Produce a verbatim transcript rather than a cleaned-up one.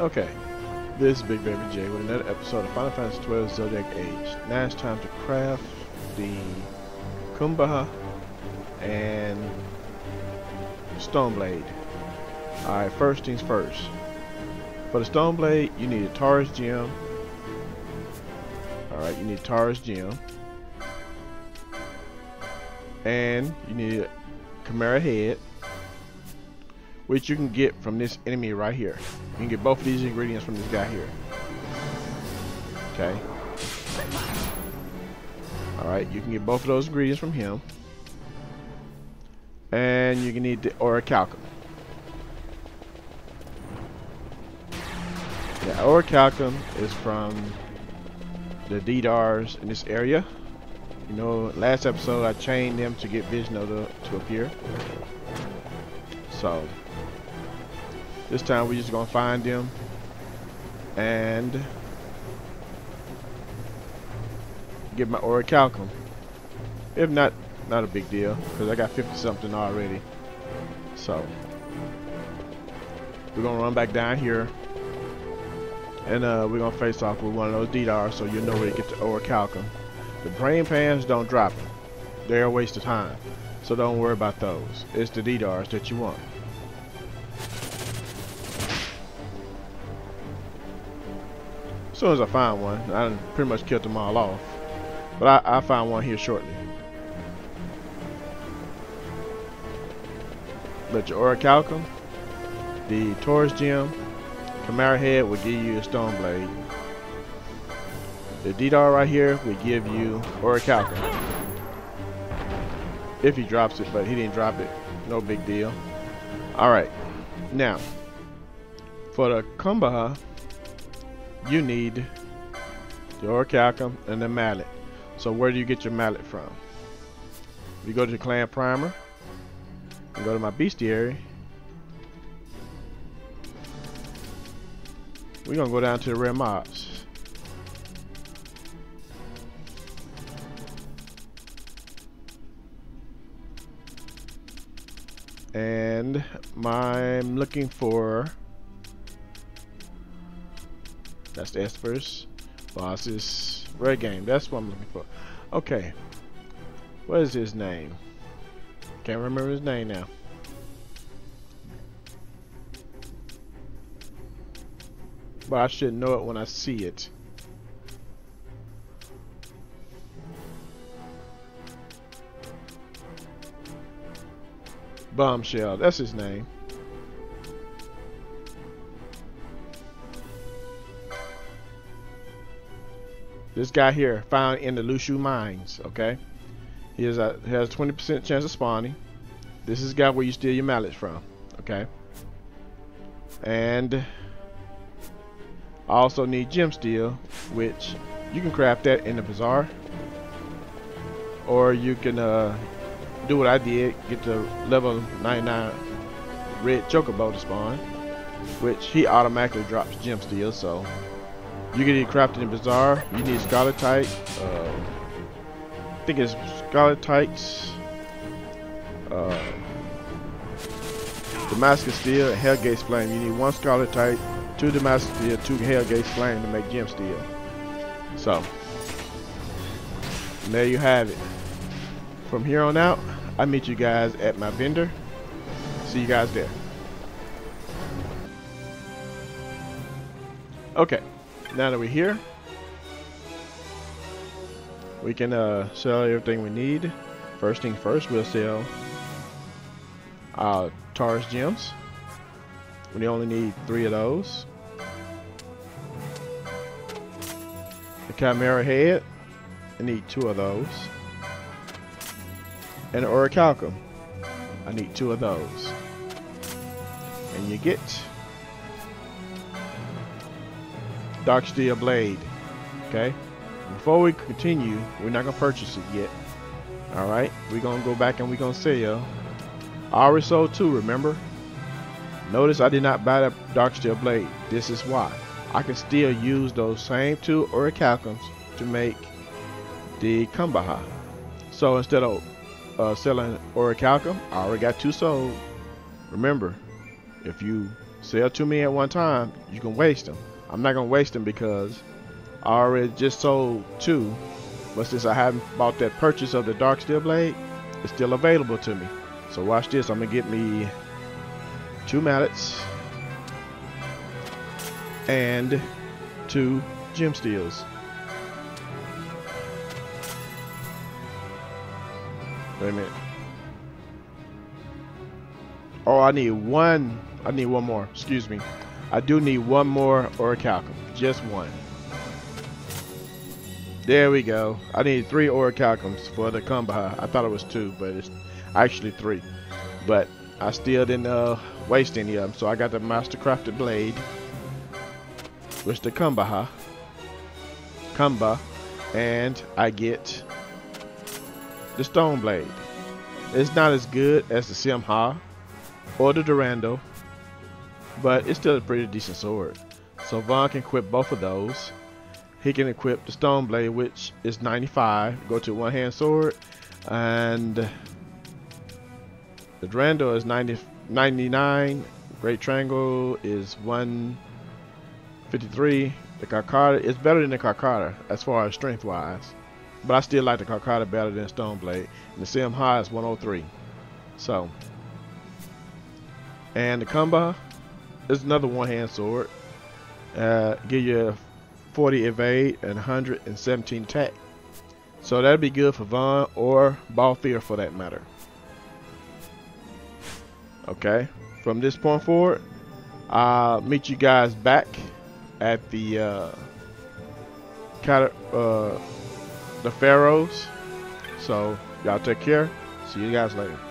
Okay, this is Big Baby J with another episode of Final Fantasy twelve Zodiac Age. Now it's time to craft the Kumbha and Stone Blade. Alright, first things first. For the Stone Blade, you need a Taurus Gem. Alright, you need a Taurus Gem. And you need a Chimera Head, which you can get from this enemy right here. You can get both of these ingredients from this guy here. Okay. Alright, you can get both of those ingredients from him. And you can need the Orichalcum. The Orichalcum is from the Diedars in this area. You know, last episode I chained them to get Vision of the, to appear. So this time we're just gonna find them and get my Orichalcum. If not, not a big deal, because I got fifty something already. So we're gonna run back down here and uh, we're gonna face off with one of those Diedars, so you'll know where to get the Orichalcum. The brain pans, don't drop them. They're a waste of time. So don't worry about those. It's the Diedars that you want. As soon as I find one, I pretty much killed them all off. But I, I find one here shortly. But your Orichalcum, the Taurus Gem, Chimera Head will give you a Stone Blade. The Diedar right here will give you Orichalcum. If he drops it, but he didn't drop it. No big deal. Alright. Now, for the Kumbha, you need the Orichalcum and the mallet. So where do you get your mallet from? You go to the clan primer. You go to my bestiary. We're going to go down to the rare mobs. And I'm looking for, that's the experts, bosses, red game. That's what I'm looking for. Okay, what is his name? Can't remember his name now. But I should know it when I see it. Bombshell, that's his name. This guy here, found in the Lhusu Mines, okay? He is a, has a twenty percent chance of spawning. This is the guy where you steal your mallet from, okay? And I also need Gem Steel, which you can craft that in the bazaar. Or you can... Uh, do what I did, get the level ninety-nine Red Chocobo to spawn, which he automatically drops Gem Steel, so you get it crafted in Bazaar. You need Scarletite, uh, I think it's Scarletite, uh, Damascus Steel, and Hellgate Flame. You need one Scarletite, two Damascus Steel, two Hellgate Flame to make Gem Steel. So, and there you have it. From here on out, I meet you guys at my vendor. See you guys there. Okay, now that we're here, we can uh, sell everything we need. First thing first, we'll sell our Taurus Gems. We only need three of those. The Chimera Head, I need two of those. And Orichalcum, I need two of those. And you get Darksteel Blade. Okay, before we continue, we're not gonna purchase it yet. All right, we're gonna go back and we're gonna sell. I already sold two, remember? Notice I did not buy that Darksteel Blade. This is why. I can still use those same two Orichalcums to make the Kumbha. So instead of Uh, selling Orichalcum, I already got two sold. Remember, if you sell too many at one time, you can waste them. I'm not gonna waste them because I already just sold two, but since I haven't bought that purchase of the Darksteel Blade, it's still available to me. So watch this, I'm gonna get me two mallets and two gem steels. Wait a minute. Oh, I need one. I need one more. Excuse me. I do need one more Orichalcum. Just one. There we go. I need three Orichalcums for the Kumbha. I thought it was two, but it's actually three. But I still didn't uh, waste any of them. So I got the Mastercrafted Blade, which the Kumbha, Kumbha, and I get the Stone Blade. It's not as good as the Simha or the Durando, but it's still a pretty decent sword. So Vaughn can equip both of those. He can equip the Stone Blade, which is ninety-five, go to one hand sword, and the Durando is ninety, ninety-nine, Great Triangle is one fifty-three, the Karkata is better than the Karkata as far as strength wise, but I still like the Karkata better than Stone Blade, and the Simha is one oh three. So, and the Kumbha is another one-hand sword. Uh, give you forty evade and one hundred seventeen attack. So that'd be good for Vaughn or Balthier for that matter. Okay, from this point forward, I'll meet you guys back at the uh, uh, the Pharos. So y'all take care. See you guys later.